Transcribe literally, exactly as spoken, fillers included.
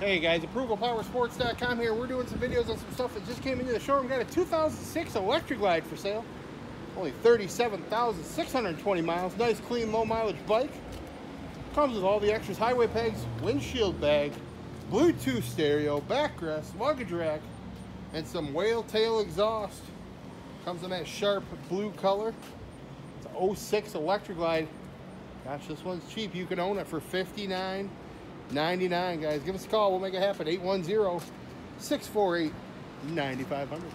Hey guys, approval power sports dot com here. We're doing some videos on some stuff that just came into the showroom. Got a two thousand six Electra Glide for sale. Only thirty-seven thousand six hundred twenty miles. Nice, clean, low mileage bike. Comes with all the extras: highway pegs, windshield bag, Bluetooth stereo, backrest, luggage rack, and some whale tail exhaust. Comes in that sharp blue color. It's an oh six Electra Glide. Gosh, this one's cheap. You can own it for fifty-nine ninety-nine. Guys, give us a call, we'll make it happen. Eight one zero, six four eight, nine five hundred.